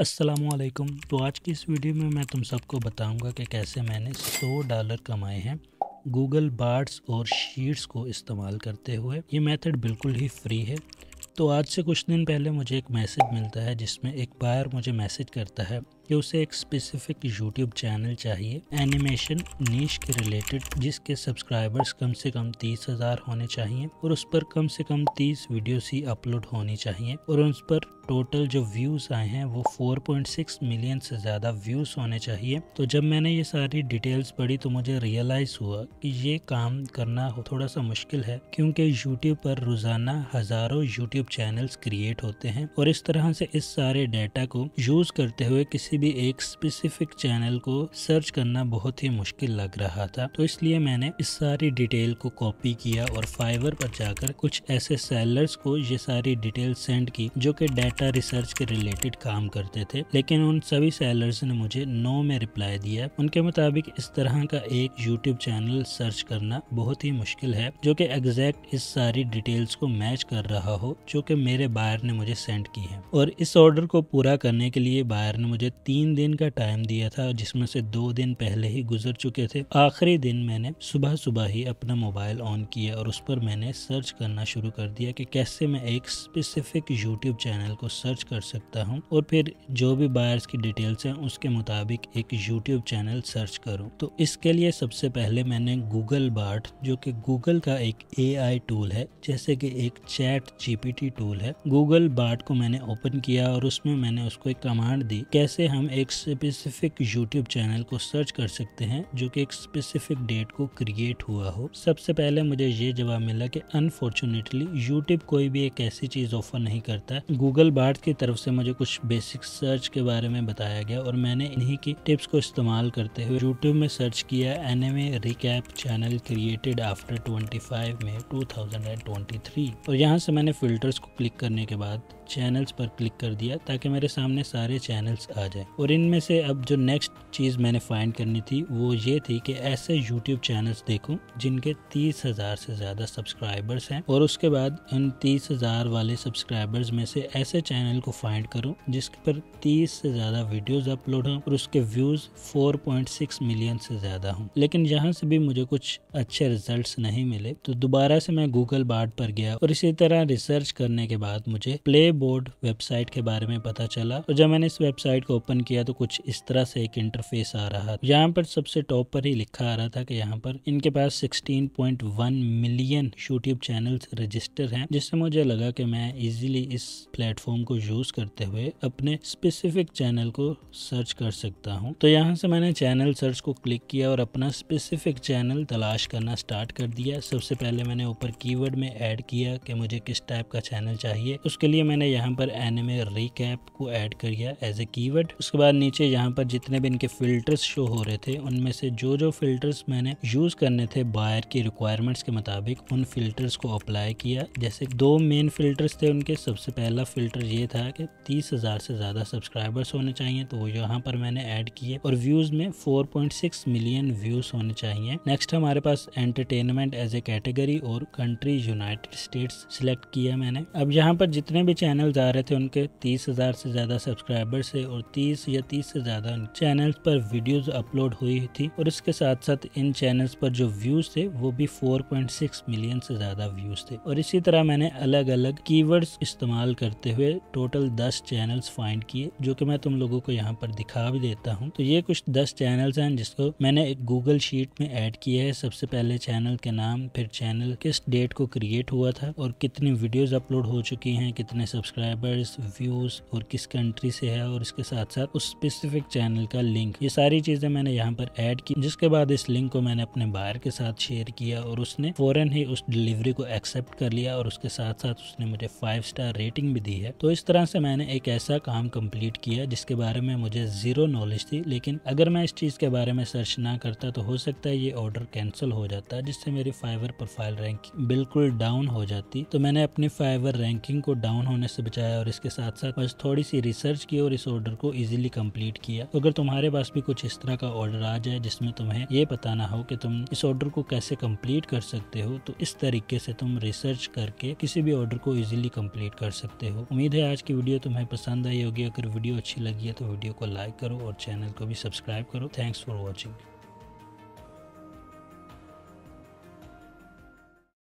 अस्सलामुअलैकुम। तो आज की इस वीडियो में मैं तुम सबको बताऊंगा कि कैसे मैंने $100 कमाए हैं गूगल बार्ड्स और शीट्स को इस्तेमाल करते हुए। ये मेथड बिल्कुल ही फ्री है। तो आज से कुछ दिन पहले मुझे एक मैसेज मिलता है जिसमें एक बायर मुझे मैसेज करता है कि उसे एक स्पेसिफिक यूट्यूब चैनल चाहिए एनिमेशन नीश के रिलेटेड, जिसके सब्सक्राइबर्स कम से कम 30,000 होने चाहिए और उस पर कम से कम 30 वीडियोस ही अपलोड होनी चाहिए और उस पर टोटल जो व्यूज़ आए हैं वो 4.6 मिलियन से ज़्यादा व्यूज़ होने चाहिए। तो जब मैंने ये सारी डिटेल्स पढ़ी तो मुझे रियलाइज़ हुआ कि ये काम करना थोड़ा सा मुश्किल है, क्योंकि यूट्यूब पर रोज़ाना हज़ारों यूट्यूब चैनल्स क्रिएट होते हैं और इस तरह से इस सारे डाटा को यूज़ करते हुए किसी भी एक स्पेसिफिक चैनल को सर्च करना बहुत ही मुश्किल लग रहा था। तो इसलिए मैंने इस सारी डिटेल को कॉपी किया और फाइवर पर जाकर कुछ ऐसे सेलर्स को ये सारी डिटेल सेंड की जो कि डाटा रिसर्च के रिलेटेड काम करते थे, लेकिन उन सभी सेलर्स ने मुझे नो में रिप्लाई दिया। उनके मुताबिक इस तरह का एक यूट्यूब चैनल सर्च करना बहुत ही मुश्किल है जो कि एग्जैक्ट इस सारी डिटेल्स को मैच कर रहा हो जो कि मेरे बायर ने मुझे सेंड की है। और इस ऑर्डर को पूरा करने के लिए बायर ने मुझे 3 दिन का टाइम दिया था, जिसमें से 2 दिन पहले ही गुजर चुके थे। आखिरी दिन मैंने सुबह सुबह ही अपना मोबाइल ऑन किया और उस पर मैंने सर्च करना शुरू कर दिया कि कैसे मैं एक स्पेसिफिक यूट्यूब चैनल को सर्च कर सकता हूं और फिर जो भी बायर्स की डिटेल्स हैं उसके मुताबिक एक यूट्यूब चैनल सर्च करूं। तो इसके लिए सबसे पहले मैंने गूगल बार्ड, जो कि गूगल का एक AI टूल है, जैसे कि एक ChatGPT टूल है, गूगल बार्ड को मैंने ओपन किया और उसमें मैंने उसको एक कमांड दी कैसे हम एक स्पेसिफिक यूट्यूब चैनल को सर्च कर सकते हैं जो कि एक स्पेसिफिक डेट को क्रिएट हुआ हो। सबसे पहले मुझे ये जवाब मिला कि अनफॉर्चुनेटली यूट्यूब कोई भी एक ऐसी चीज़ ऑफर नहीं करता। गूगल बार्ड की तरफ से मुझे कुछ बेसिक सर्च के बारे में बताया गया और मैंने इन्हीं की टिप्स को इस्तेमाल करते हुए यूट्यूब में सर्च किया anime recap channel created after 25 मई 2023 और यहाँ से मैंने फिल्टर्स को क्लिक करने के बाद चैनल्स पर क्लिक कर दिया ताकि मेरे सामने सारे चैनल्स आ जाए। और इनमें से अब जो नेक्स्ट चीज़ मैंने फाइंड करनी थी वो ये थी कि ऐसे YouTube चैनल्स देखूं जिनके 30,000 से ज़्यादा सब्सक्राइबर्स हैं और उसके बाद इन 30,000 वाले सब्सक्राइबर्स में से ऐसे चैनल को फाइंड करूं जिसके पर 30 से ज़्यादा वीडियोस अपलोड हों और उसके व्यूज़ 4.6 मिलियन से ज़्यादा हों। लेकिन यहाँ से भी मुझे कुछ अच्छे रिजल्ट नहीं मिले। तो दोबारा से मैं गूगल बार्ड पर गया और इसी तरह रिसर्च करने के बाद मुझे प्लेबोर्ड वेबसाइट के बारे में पता चला। और जब मैंने इस वेबसाइट को ओपन किया तो कुछ इस तरह से एक इंटरफेस आ रहा है। यहाँ पर सबसे टॉप पर ही लिखा आ रहा था कि यहाँ पर इनके पास 16.1 मिलियन यूट्यूब चैनल्स रजिस्टर हैं, जिससे मुझे लगा कि मैं इजीली इस प्लेटफॉर्म को यूज करते हुए अपने स्पेसिफिक चैनल को सर्च कर सकता हूँ। तो यहाँ से मैंने चैनल सर्च को क्लिक किया और अपना स्पेसिफिक चैनल तलाश करना स्टार्ट कर दिया। सबसे पहले मैंने ऊपर कीवर्ड में ऐड किया कि मुझे किस टाइप का चैनल चाहिए। उसके लिए मैंने यहाँ पर एनिमे रिकैप को ऐड कर दिया एज ए कीवर्ड। उसके बाद नीचे यहाँ पर जितने भी इनके फिल्टर्स शो हो रहे थे उनमें से जो फिल्टर्स मैंने यूज करने थे बायर की रिक्वायरमेंट्स के मुताबिक उन फिल्टर्स को अप्लाई किया। जैसे 2 मेन फिल्टर्स थे उनके, सबसे पहला फिल्टर ये था कि 30,000 से ज़्यादा सब्सक्राइबर्स होने चाहिए, तो वो यहाँ पर मैंने ऐड किए और व्यूज़ में 4.6 मिलियन व्यूज़ होने चाहिए। नेक्स्ट हमारे पास एंटरटेनमेंट एज ए कैटेगरी और कंट्री यूनाइटेड स्टेट्स सिलेक्ट किया मैंने। अब यहाँ पर जितने भी चैनल आ रहे थे उनके 30,000 से ज़्यादा सब्सक्राइबर्स है और 30 से ज़्यादा चैनल्स पर वीडियोस अपलोड हुई थी और इसके साथ साथ इन चैनल्स पर जो व्यूज़ थे वो भी 4.6 मिलियन से ज़्यादा व्यूज़ थे। और इसी तरह मैंने अलग अलग कीवर्ड्स इस्तेमाल करते हुए टोटल 10 चैनल्स फाइंड किए, जो कि मैं तुम लोगों को यहाँ पर दिखा भी देता हूँ। तो ये कुछ 10 चैनल्स हैं जिसको मैंने एक गूगल शीट में ऐड किया है। सबसे पहले चैनल के नाम, फिर चैनल किस डेट को क्रिएट हुआ था और कितनी वीडियोज़ अपलोड हो चुकी हैं, कितने सब्सक्राइबर्स, व्यूज़ और किस कंट्री से है और इसके साथ साथ उस स्पेसिफिक चैनल का लिंक। ये सारी चीजें मैंने यहाँ पर ऐड की, जिसके बाद इस लिंक को मैंने अपने बायर के साथ शेयर किया और उसने फौरन ही उस डिलीवरी को एक्सेप्ट कर लिया और उसके साथ साथ उसने मुझे 5 स्टार रेटिंग भी दी है। तो इस तरह से मैंने एक ऐसा काम कंप्लीट किया जिसके बारे में मुझे 0 नॉलेज थी, लेकिन अगर मैं इस चीज के बारे में सर्च ना करता तो हो सकता है ये ऑर्डर कैंसिल हो जाता, जिससे मेरी फाइवर प्रोफाइल रैंकिंग बिल्कुल डाउन हो जाती। तो मैंने अपनी फाइवर रैंकिंग को डाउन होने डिजास्टर से बचाया और इसके साथ साथ बस थोड़ी सी रिसर्च की और इस ऑर्डर को इजीली कंप्लीट किया। तो अगर तुम्हारे पास भी कुछ इस तरह का ऑर्डर आ जाए जिसमें तुम्हें ये पता ना हो कि तुम इस ऑर्डर को कैसे कंप्लीट कर सकते हो, तो इस तरीके से तुम रिसर्च करके किसी भी ऑर्डर को इजीली कंप्लीट कर सकते हो। उम्मीद है आज की वीडियो तुम्हें पसंद आई होगी। अगर वीडियो अच्छी लगी है तो वीडियो को लाइक करो और चैनल को भी सब्सक्राइब करो। Thanks for watching.